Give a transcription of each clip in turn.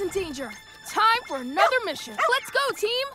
in danger. Time for another mission. Let's go, team!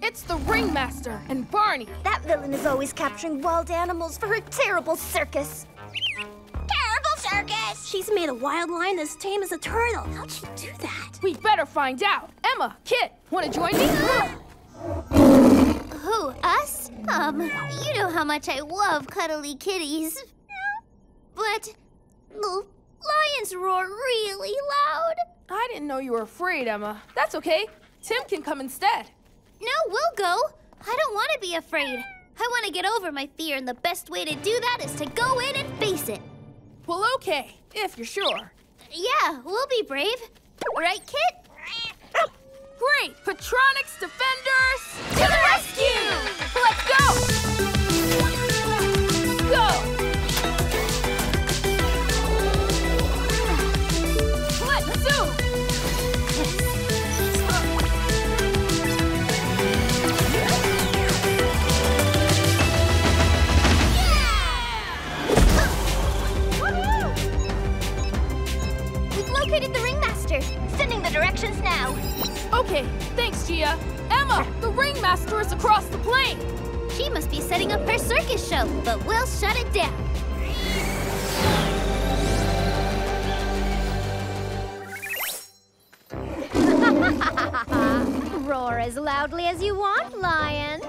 It's the Ringmaster and Barney. That villain is always capturing wild animals for her terrible circus. Terrible circus? She's made a wild lion as tame as a turtle. How'd she do that? We'd better find out. Emma, Kit, wanna join me? Who, us? You know how much I love cuddly kitties. But the lions roar really loud. I didn't know you were afraid, Emma. That's okay. Tim can come instead. No, we'll go. I don't want to be afraid. I want to get over my fear, and the best way to do that is to go in and face it. Well, okay, if you're sure. Yeah, we'll be brave. Right, Kit? Great! Petronix Defenders, to the rescue! Let's go! Go! The Ringmaster, sending the directions now. Okay, thanks, Gia. Emma, the Ringmaster is across the plain. She must be setting up her circus show, but we'll shut it down. Roar as loudly as you want, lion.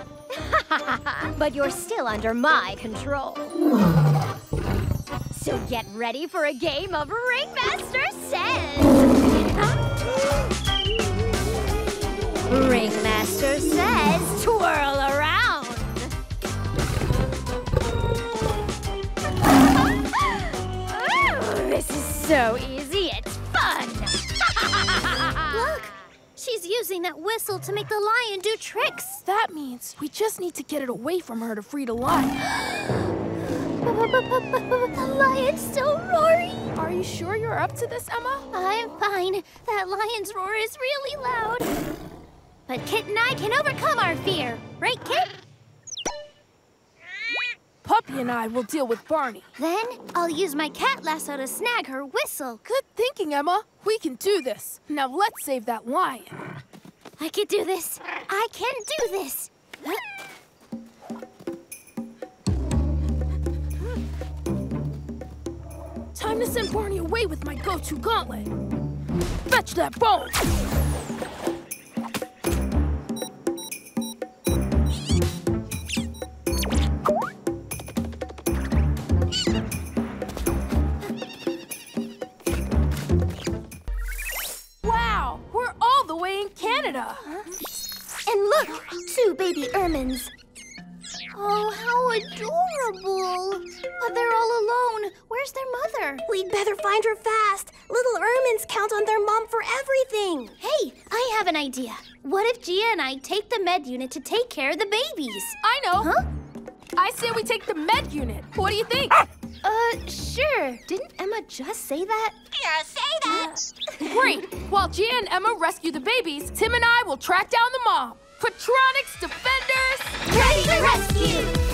But you're still under my control. So get ready for a game of Ringmaster Says! Ringmaster Says, twirl around! Oh, this is so easy, it's fun! Look, she's using that whistle to make the lion do tricks. That means we just need to get it away from her to free the lion. The lion's so roaring. Are you sure you're up to this, Emma? I'm fine. That lion's roar is really loud. But Kit and I can overcome our fear. Right, Kit? Puppy and I will deal with Barney. Then I'll use my cat lasso to snag her whistle. Good thinking, Emma. We can do this. Now let's save that lion. I can do this. I can do this. Time to send Barney away with my go-to gauntlet. Fetch that bone! Wow, we're all the way in Canada. And look, two baby ermines. Oh, how adorable! But they're all alone. Where's their mother? We'd better find her fast. Little ermines count on their mom for everything. Hey, I have an idea. What if Gia and I take the med unit to take care of the babies? I know. Huh? I say we take the med unit. What do you think? Sure. Didn't Emma just say that? Just say that! Great. While Gia and Emma rescue the babies, Tim and I will track down the mom. Petronix Defenders, ready to rescue!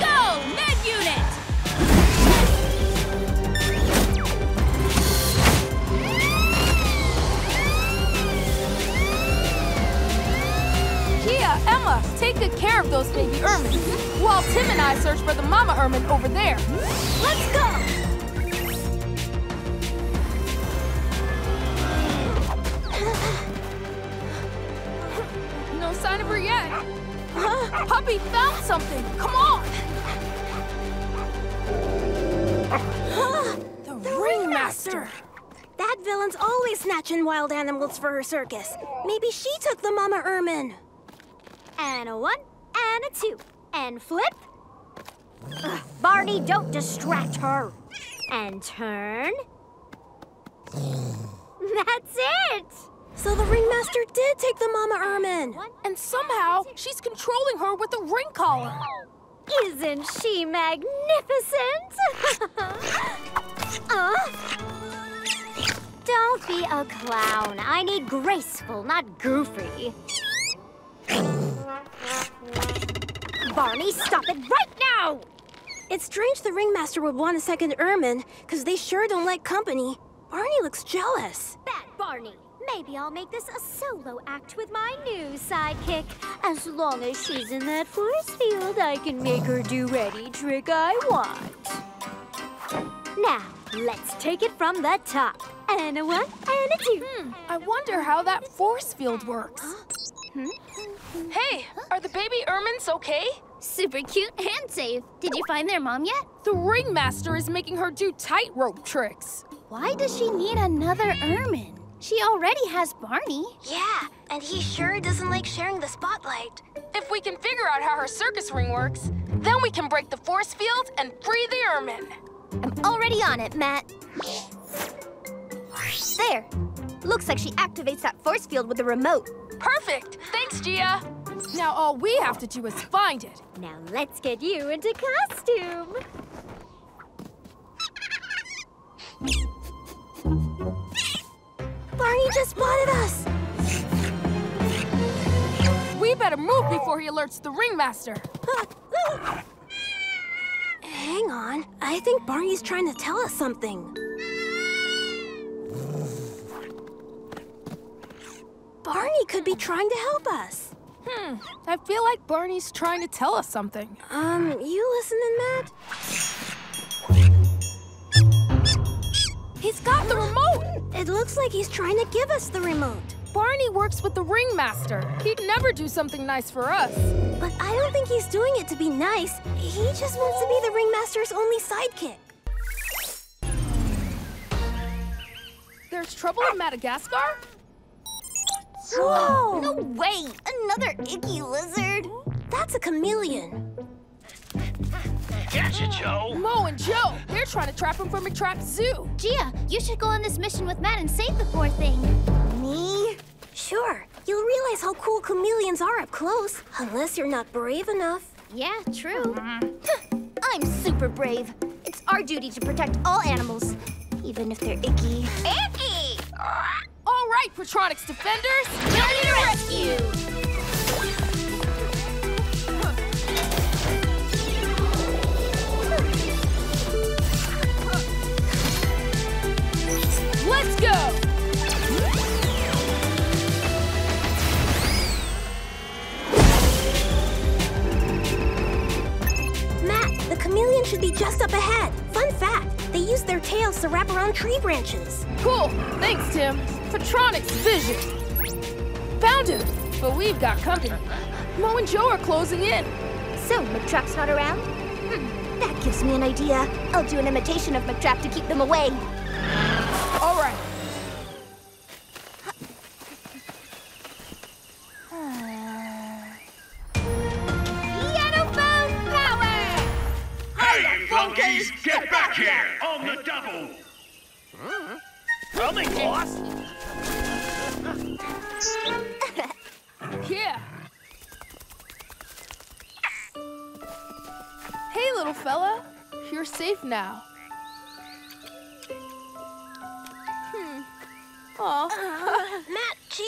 Go, med unit! Emma, take good care of those baby ermine, while Tim and I search for the mama ermine over there. Let's go! No sign of her yet. Huh? Puppy found something! Come on! Huh? The Ringmaster! That villain's always snatching wild animals for her circus. Maybe she took the mama ermine. And a one, and a two, and flip. Ugh, Barney, don't distract her. And turn. That's it! So the Ringmaster did take the mama ermine. And somehow, she's controlling her with a ring collar. Isn't she magnificent? Don't be a clown. I need graceful, not goofy. Barney, stop it right now! It's strange the Ringmaster would want a second ermine, because they sure don't like company. Barney looks jealous. Bad Barney. Maybe I'll make this a solo act with my new sidekick. As long as she's in that force field, I can make her do any trick I want. Now, let's take it from the top. And a one, and a two. I wonder how that force field works. Hey, are the baby ermines okay? Super cute and safe. Did you find their mom yet? The Ringmaster is making her do tightrope tricks. Why does she need another ermine? She already has Barney. Yeah, and he sure doesn't like sharing the spotlight. If we can figure out how her circus ring works, then we can break the force field and free the ermine. I'm already on it, Matt. There. Looks like she activates that force field with the remote. Perfect! Thanks, Gia! Now all we have to do is find it. Now let's get you into costume. Barney just spotted us! We better move before he alerts the Ringmaster. Hang on. I think Barney's trying to tell us something. Barney could be trying to help us. I feel like Barney's trying to tell us something. You listening, Matt? He's got the remote! It looks like he's trying to give us the remote. Barney works with the Ringmaster. He'd never do something nice for us. But I don't think he's doing it to be nice. He just wants to be the Ringmaster's only sidekick. There's trouble in Madagascar? Whoa! No way! Another icky lizard! That's a chameleon. Gotcha, Joe! Mo and Joe! They're trying to trap him from McTrap's zoo! Gia, you should go on this mission with Matt and save the poor thing. Me? Sure. You'll realize how cool chameleons are up close. Unless you're not brave enough. Yeah, true. I'm super brave. It's our duty to protect all animals. Even if they're icky. Icky! All right, Petronix Defenders, ready to rescue! Let's go! Matt, the chameleon should be just up ahead. Fun fact, they use their tails to wrap around tree branches. Cool, thanks, Tim. Petronix vision. Found him, but we've got company. Mo and Joe are closing in. So McTrap's not around? That gives me an idea. I'll do an imitation of McTrap to keep them away. All right. Yellow phone power! Hey, you monkeys, get back here on the double. Coming, boss. Yeah. Hey, little fella. You're safe now. Aw. Matt, Gia,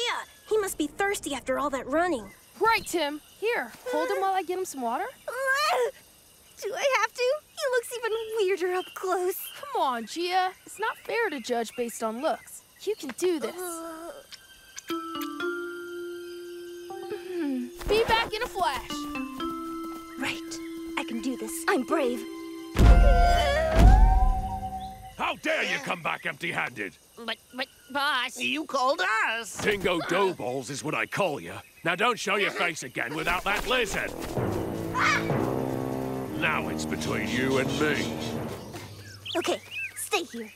he must be thirsty after all that running. Right, Tim. Here, hold him while I get him some water. Do I have to? He looks even weirder up close. Come on, Gia. It's not fair to judge based on looks. You can do this. Be back in a flash. Right. I can do this. I'm brave. How dare you come back empty-handed? But, boss... You called us. Dingo Doughballs is what I call you. Now don't show your face again without that lizard. Now it's between you and me. Okay, stay here.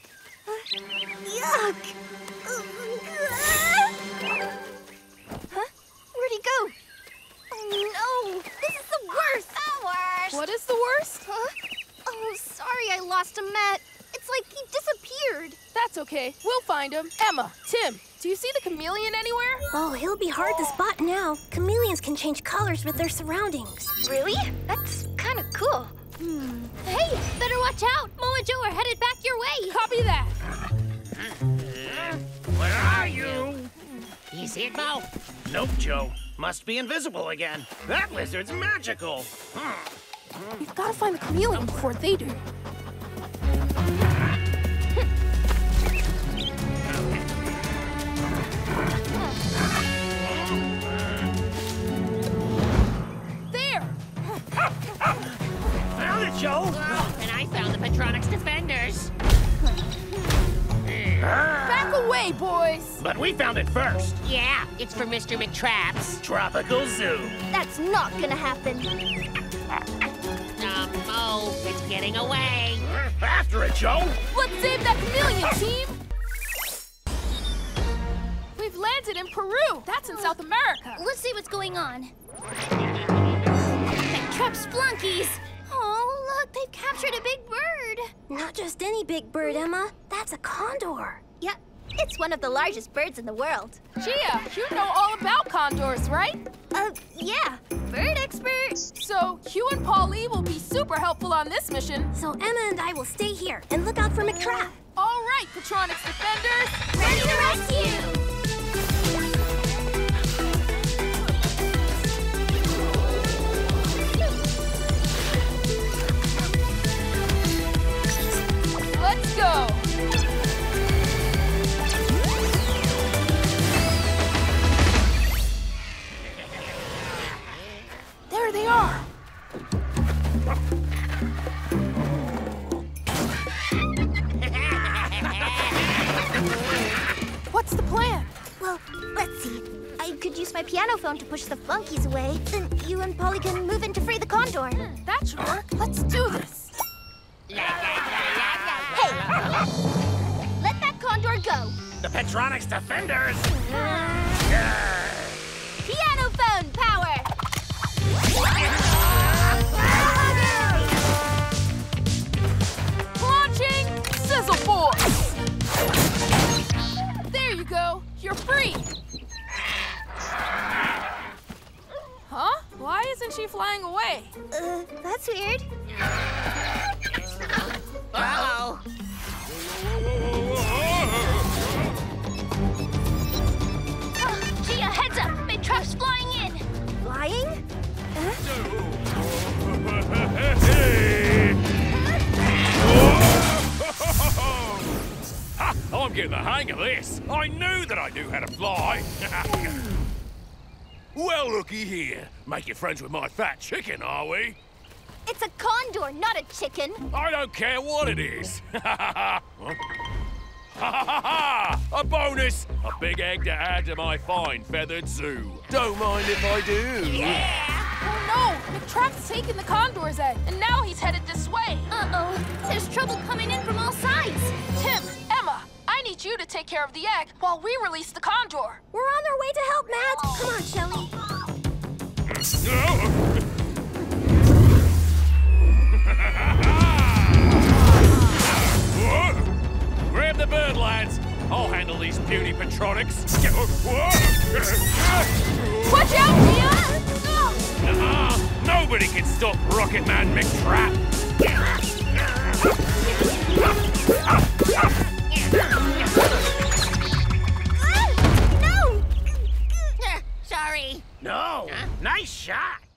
Yuck! Huh? Where'd he go? Oh, no! This is the worst! The worst! What is the worst? Huh? Oh, sorry I lost a Met. It's like he disappeared. That's okay. We'll find him. Emma, Tim, do you see the chameleon anywhere? Oh, he'll be hard to spot now. Chameleons can change colors with their surroundings. Really? That's kind of cool. Hmm. Hey, better watch out. Moe and Joe are headed back your way. Copy that. Where are you? You see it, Moe? Nope, Joe. Must be invisible again. That lizard's magical. We've got to find the chameleon before they do. Found it, Joe! Oh, and I found the Petronix Defenders. Back away, boys! But we found it first. Yeah, it's for Mr. McTrap's Tropical Zoo. That's not gonna happen. Oh, it's getting away. After it, Joe! Let's save that chameleon, team! We've landed in Peru. That's in South America. Let's see what's going on. McTrap's flunkies! Oh, look, they've captured a big bird. Not just any big bird, Emma. That's a condor. Yep, it's one of the largest birds in the world. Gia, you know all about condors, right? Yeah, bird expert. So, Hugh and Polly will be super helpful on this mission. So Emma and I will stay here and look out for McTrap. All right, Petronix Defenders, ready to rescue! Let's go! There they are! What's the plan? Well, let's see. I could use my piano phone to push the flunkies away. Then you and Polly can move in to free the condor. That should work. Let's do this. Let that condor go. The Petronix Defenders. Piano phone power. Launching Sizzle Force. There you go. You're free. Huh? Why isn't she flying away? That's weird. Uh-oh. Gia, heads up! McTrap's flying in! Flying? Huh? I'm getting the hang of this. I knew that I knew how to fly. Well, looky here. Make your friends with my fat chicken, are we? It's a condor, not a chicken. I don't care what it is. Ha ha ha! A bonus! A big egg to add to my fine feathered zoo. Don't mind if I do. Yeah! Oh no! McTrap's taken the condor's egg, and now he's headed this way. Uh-oh. There's trouble coming in from all sides. Tim, Emma, I need you to take care of the egg while we release the condor. We're on our way to help, Matt. Come on, Shelly. No! Grab the bird, lads. I'll handle these beauty Petronix. Watch out, Gia! Nobody can stop Rocket Man McTrap. No! Sorry. No. Nice shot.